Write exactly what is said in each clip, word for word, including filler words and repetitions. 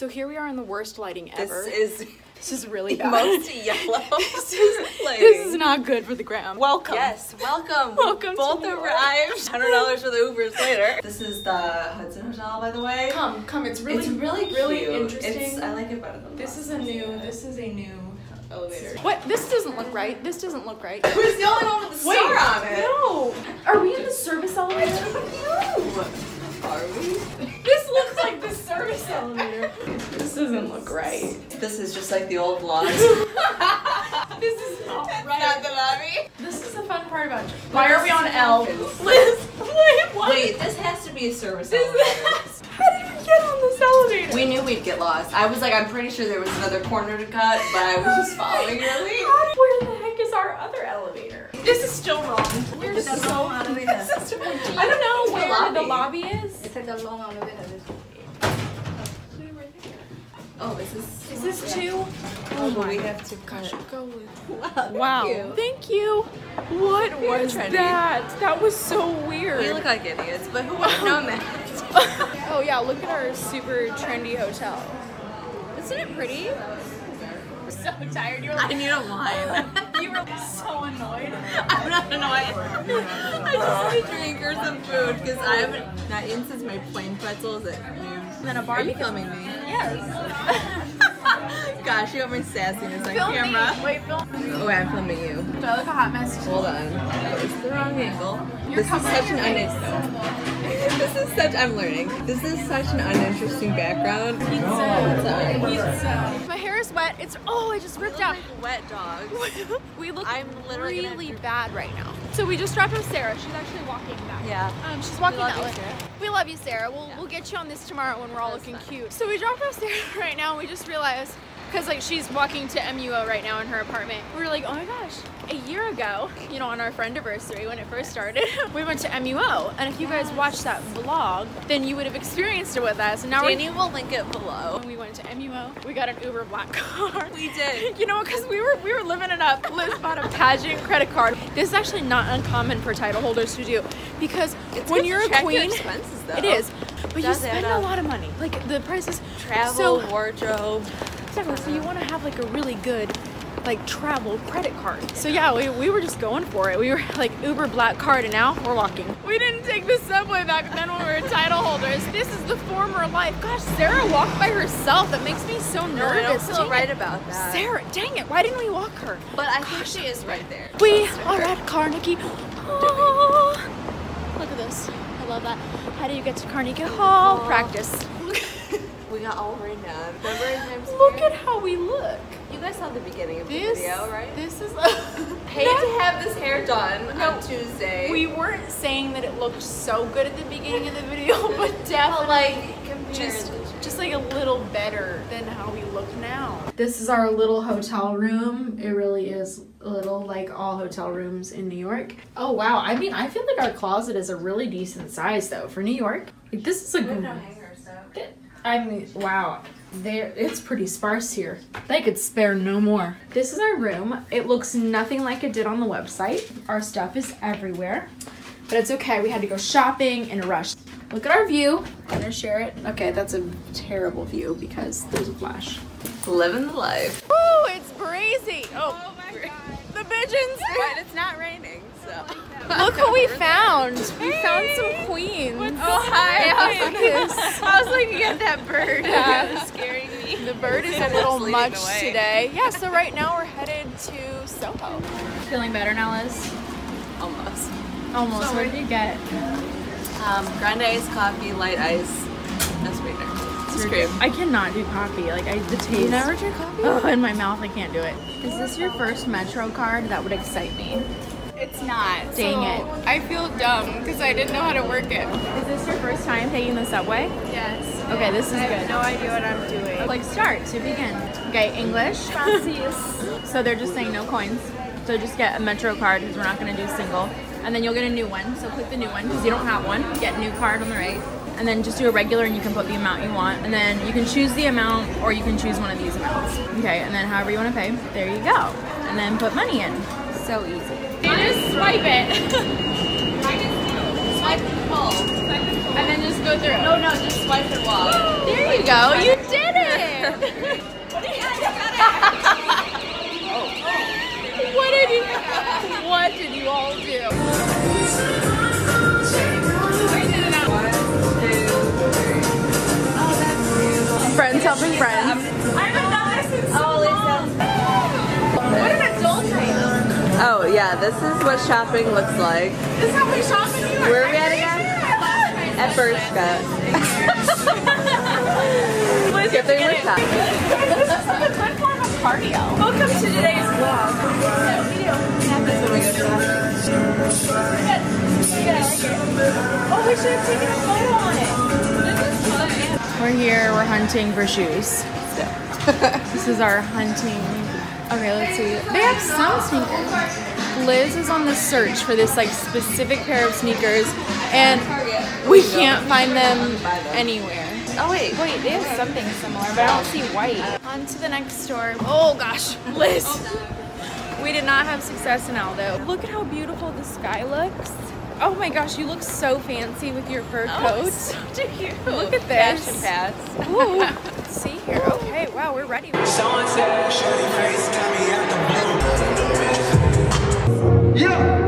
So here we are in the worst lighting ever. This is this is really bad. Most yellow. this, is, this is not good for the gram. Welcome. Yes, welcome. Welcome. Both arrived. Hundred dollars for the Ubers later. This is the Hudson Hotel, by the way. Come, come. It's really, it's really, cute. really interesting. It's, I like it better than this. This is a new. Yeah. This is a new. Elevator. What? This doesn't look right. This doesn't look right. Who's the only one with the Wait, star on it? No. Are we in the service elevator? No. Are we? This looks like the service elevator. This doesn't look right. This is just like the old vlog. This is not right. Not the lobby. This is the fun part about it. Why are we on L? Liz, wait, what? Wait, this has to be a service elevator. This How did we get on this elevator? We knew we'd get lost. I was like, I'm pretty sure there was another corner to cut, but I was just following your lead. Where the heck is our other elevator? This is still wrong. We're this is so out of it. I don't know where the lobby, the lobby is. It's at the long out of it. Oh, is this? Is this yeah. two? Oh, oh my. We have to cut. Go with. Wow. Wow. Thank you. Thank you. What You're was trendy. that? That was so weird. We look like idiots, but who would have known that? Oh yeah, look at our super trendy hotel. Isn't it pretty? I'm so tired. You were like, I need a wine. You were so annoyed. I'm not annoyed. I just need a drink or some food because I haven't not eaten since my plain pretzels at noon. Then a barbecue. Are you filming me? Yes. Gosh, you have my sassiness on film camera. Me. Wait, film me. Oh, I'm filming you. Do I look a hot mess? Hold on. It's the wrong angle. You're this is such an uninteresting. This is such. I'm learning. This is such an uninteresting background. Pizza. Pizza. My hair is wet. It's. Oh, I just ripped out. Like wet dogs. we look. I'm literally really bad right now. So we just dropped off Sarah. She's actually walking back. Yeah. Um, she's walking that way. We love you, Sarah. We'll yeah. we'll get you on this tomorrow when we're all That's looking fun. cute. So we dropped off Sarah right now. And we just realized because like she's walking to M U O right now in her apartment. We were like, oh my gosh, a year ago, you know, on our friendiversary when it first started, we went to M U O. And if you guys watched that vlog, then you would have experienced it with us. And now Danny will link it below. When we went to M U O, we got an Uber black card. We did. You know, because we were we were living it up. Liz bought a pageant credit card. This is actually not uncommon for title holders to do because it's when you're a queen, expenses, it is. But Does you spend a lot of money. Like the prices, travel, so, wardrobe. Exactly. So you want to have like a really good like travel credit card. So yeah, we, we were just going for it. We were like Uber black card and now we're walking. We didn't take the subway back then when we were title holders. This is the former life. Gosh, Sarah walked by herself. That makes me so nervous. No, I don't feel dang right it. about that. Sarah, dang it, why didn't we walk her? But I Gosh. think she is right there. We are at Carnegie. Oh, look at this. I love that. How do you get to Carnegie Hall? Oh. Practice. We got all right now. Look at how we look. You guys saw the beginning of the this, video, right? This is. Hate no. to have this hair done no. on Tuesday. We weren't saying that it looked so good at the beginning of the video, but definitely like just just like a little better than how we look now. This is our little hotel room. It really is little, like all hotel rooms in New York. Oh wow! I mean, I feel like our closet is a really decent size though for New York. Like this is a good. No hangers though. I mean, wow, there it's pretty sparse here. They could spare no more. This is our room. It looks nothing like it did on the website. Our stuff is everywhere, but it's okay. We had to go shopping in a rush. Look at our view. I'm gonna share it. Okay, that's a terrible view because there's a flash. Living the life. Oh, it's breezy. Oh, oh my God. The pigeons. But it's not raining, so. Look what we found. Hey. We found some queens. What's oh, hi. I was looking at that bird. Yeah, it was scaring me. The bird is a little much today. Yeah, so right now we're headed to Soho. Feeling better now, Liz? Almost. Almost. So what did you get? Um, grande iced coffee, light ice, no sweetener. It's cream. I cannot do coffee. Like, I the taste. You never drink coffee? Oh, in my mouth, I can't do it. Is this your first Metro card? That would excite me. It's not. Dang so it. I feel dumb because I didn't know how to work it. Is this your first time taking the subway? Yes. Okay, this is I good. I have no idea what I'm doing. Like start to begin. Okay, English. So they're just saying no coins. So just get a Metro card because we're not going to do single. And then you'll get a new one. So click the new one because you don't have one. Get new card on the right. And then just do a regular and you can put the amount you want. And then you can choose the amount or you can choose one of these amounts. Okay, and then however you want to pay, there you go. And then put money in. So easy. Just swipe it. I can swipe and pull. Swipe and pull. And then just go through. No, no, just swipe and walk. There you go. You did it. all do. Friends helping friends. I haven't done this since so long. What an adultery. Oh yeah, this is what shopping looks like. This is how we shop in New York. Where are we at again? At Bershka. Skipping with shopping. Cardio. Welcome to today's vlog. We do. That's what we go to. Oh, we should have taken a photo on it. This is fun. We're here. We're hunting for shoes. So. This is our hunting. Okay, let's see. They have some sneakers. Liz is on the search for this like specific pair of sneakers, and we can't find them anywhere. Oh wait, wait, they have something similar, but I don't see white. On to the next store. Oh gosh, Liz. We did not have success in Aldo. Look at how beautiful the sky looks. Oh my gosh, you look so fancy with your fur coat. Oh, so cute. Look at this. Fashion pads. Ooh. Let's see here. Okay, wow, we're ready. Someone said, show your face, got me out the blue. Yeah.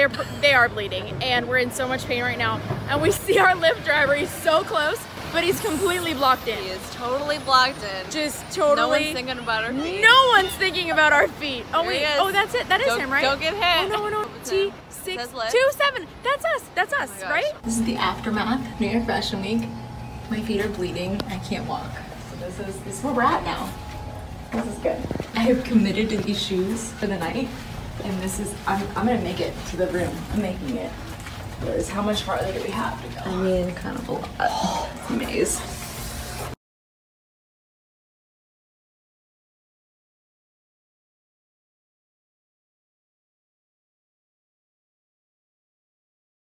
they're, they are bleeding and we're in so much pain right now. And we see our Lyft driver, he's so close, but he's completely blocked in. He is totally blocked in. Just totally. No one's thinking about our feet. No one's thinking about our feet. Oh wait, oh that's it, that is him, right? Don't get hit. Oh no, no, T six two seven. That's us, that's us, right? This is the aftermath, New York Fashion Week. My feet are bleeding, I can't walk. So this is, this is where we're at now. This is good. I have committed to these shoes for the night. And this is, I'm, I'm gonna make it to the room. I'm making it. Whereas how much farther do we have to go? I mean, kind of a lot. It's a maze.